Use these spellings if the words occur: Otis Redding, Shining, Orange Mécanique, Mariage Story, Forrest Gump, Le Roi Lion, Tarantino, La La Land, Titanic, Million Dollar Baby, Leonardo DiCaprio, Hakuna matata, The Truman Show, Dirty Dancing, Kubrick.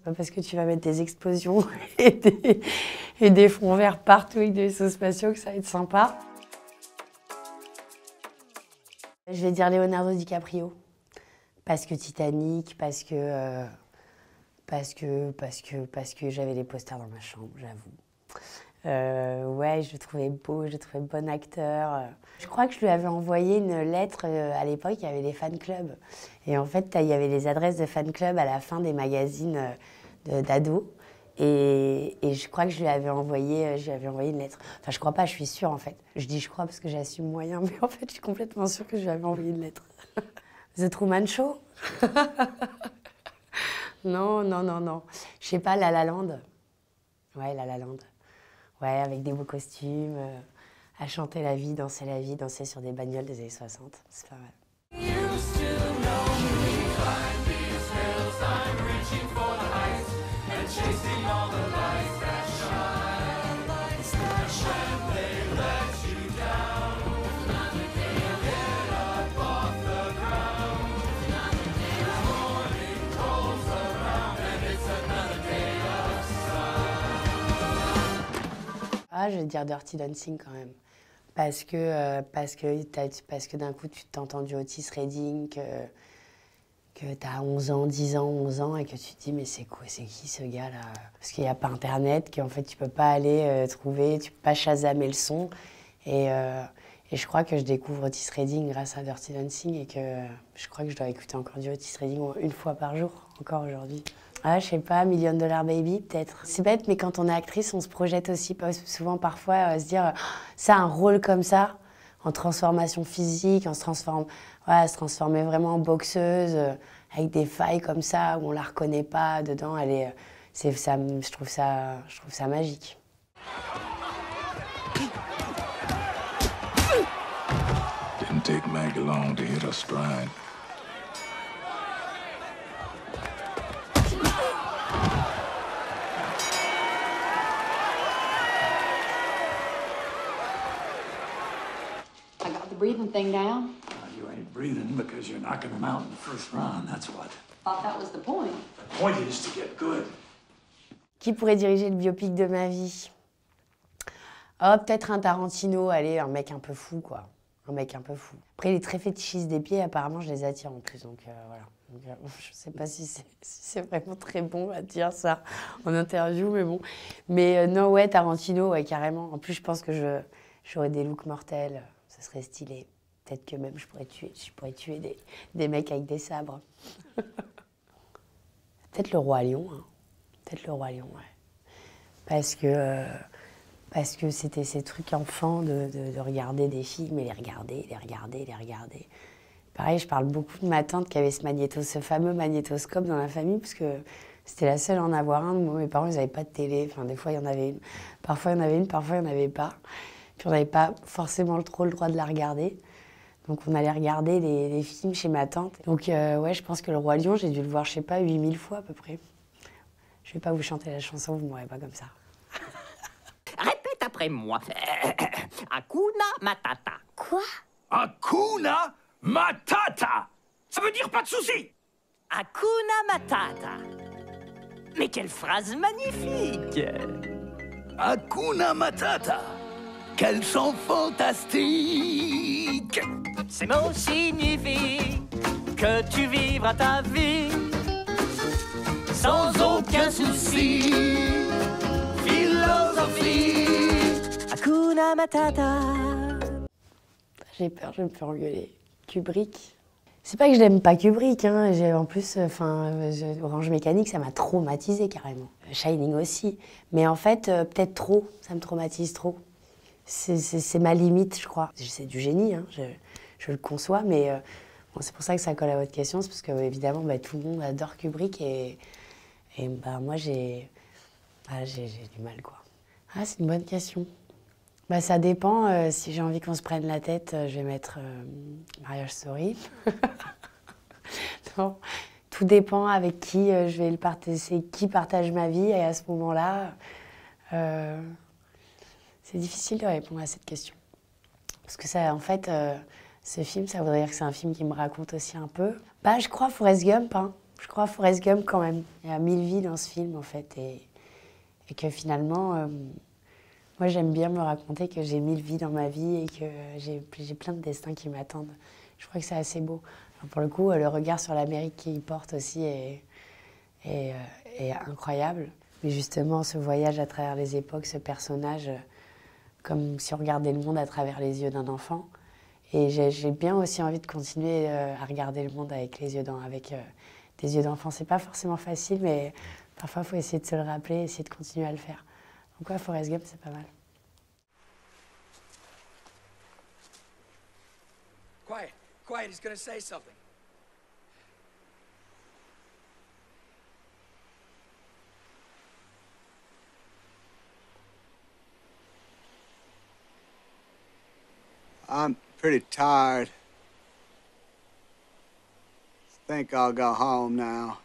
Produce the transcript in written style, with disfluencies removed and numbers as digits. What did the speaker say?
C'est pas parce que tu vas mettre des explosions et des fonds verts partout avec des vaisseaux spatiaux que ça va être sympa. Je vais dire Leonardo DiCaprio. Parce que Titanic, parce que j'avais les posters dans ma chambre, j'avoue. Ouais, je le trouvais beau, je le trouvais bon acteur. Je crois que je lui avais envoyé une lettre, à l'époque, il y avait des fan clubs. Et en fait, il y avait les adresses de fan clubs à la fin des magazines d'ados. Et je crois que je lui avais envoyé une lettre. Enfin, je crois pas, je suis sûre en fait. Je dis je crois parce que j'assume moyen, mais en fait, je suis complètement sûre que je lui avais envoyé une lettre. The Truman Show? Non. Je sais pas, La La Land. Ouais, La La Land. Ouais, avec des beaux costumes, à chanter la vie, danser danser sur des bagnoles des années 60. C'est pas mal. Je vais dire Dirty Dancing quand même, parce que d'un coup tu t'es entendu Otis Redding, que t'as 11 ans et que tu te dis mais c'est quoi, c'est qui ce gars là? Parce qu'il n'y a pas internet, qu'en fait tu peux pas aller trouver, tu peux pas chasamer le son et je crois que je découvre Otis Redding grâce à Dirty Dancing et que je crois que je dois écouter encore du Otis Redding une fois par jour, encore aujourd'hui. Ah, je sais pas, Million Dollar Baby, peut-être. C'est bête, mais quand on est actrice, on se projette aussi souvent parfois à se dire ça, un rôle comme ça, en transformation physique, se transformer vraiment en boxeuse, avec des failles comme ça, où on la reconnaît pas dedans, elle est... je trouve ça magique. Didn't take Mag long to hit her stride. Breathing thing down? You ain't breathing because you're knocking them out in the first round, that's what. Thought that was the point. The point is to get good. Qui pourrait diriger le biopic de ma vie? Oh, peut-être un Tarantino, allez, un mec un peu fou, quoi. Un mec un peu fou. Après, il est très fétichiste des pieds, apparemment, je les attire en plus, donc voilà. Donc, je sais pas si c'est vraiment très bon à dire ça en interview, mais bon. Mais non, ouais, Tarantino, ouais, carrément. En plus, je pense que j'aurais des looks mortels. Ce serait stylé. Peut-être que même je pourrais tuer des mecs avec des sabres. Peut-être le Roi Lion, hein. Peut-être le Roi Lion, ouais. Parce que c'était ces trucs enfants de regarder des films et les regarder. Pareil, je parle beaucoup de ma tante qui avait ce fameux magnétoscope dans la famille, parce que c'était la seule à en avoir un. Moi, mes parents, ils n'avaient pas de télé. Enfin, des fois, il y en avait une. Parfois, il y en avait une, parfois, il n'y en avait pas. Puis on n'avait pas forcément trop le droit de la regarder. Donc on allait regarder les films chez ma tante. Donc ouais, je pense que Le Roi Lion, j'ai dû le voir, je sais pas, 8000 fois à peu près. Je vais pas vous chanter la chanson, vous ne mourrez pas comme ça. Répète après moi. Hakuna matata. Quoi? Hakuna matata. Ça veut dire pas de soucis. Hakuna matata. Mais quelle phrase magnifique. Hakuna matata. Quels sont fantastiques! Ces mots signifient que tu vivras ta vie sans aucun souci. Philosophie. Hakuna matata. J'ai peur, je vais me faire engueuler. Kubrick. C'est pas que je n'aime pas Kubrick, hein. En plus, Orange Mécanique, ça m'a traumatisée carrément. Shining aussi. Mais en fait, peut-être trop. Ça me traumatise trop. C'est ma limite, je crois. C'est du génie, hein, je le conçois, mais bon, c'est pour ça que ça colle à votre question, c'est parce que évidemment, bah, tout le monde adore Kubrick et bah, moi, j'ai du mal, quoi. Ah, c'est une bonne question. Bah, ça dépend. Si j'ai envie qu'on se prenne la tête, je vais mettre Mariage Story. Non. Tout dépend avec qui je vais le partager, c'est qui partage ma vie, et à ce moment-là... C'est difficile de répondre à cette question. Parce que ça, en fait, ce film, ça voudrait dire que c'est un film qui me raconte aussi un peu. Bah, je crois Forrest Gump, hein. Je crois Forrest Gump quand même. Il y a mille vies dans ce film en fait. Et que finalement, moi j'aime bien me raconter que j'ai mille vies dans ma vie et que j'ai plein de destins qui m'attendent. Je crois que c'est assez beau. Alors, pour le coup, le regard sur l'Amérique qu'il porte aussi est incroyable. Mais justement, ce voyage à travers les époques, ce personnage, comme si on regardait le monde à travers les yeux d'un enfant. Et j'ai bien aussi envie de continuer à regarder le monde avec des yeux d'enfant. C'est pas forcément facile, mais parfois, il faut essayer de se le rappeler, essayer de continuer à le faire. Donc ouais, Forrest Gump, c'est pas mal. Quiet, quiet, he's gonna say something. I'm pretty tired. I think I'll go home now.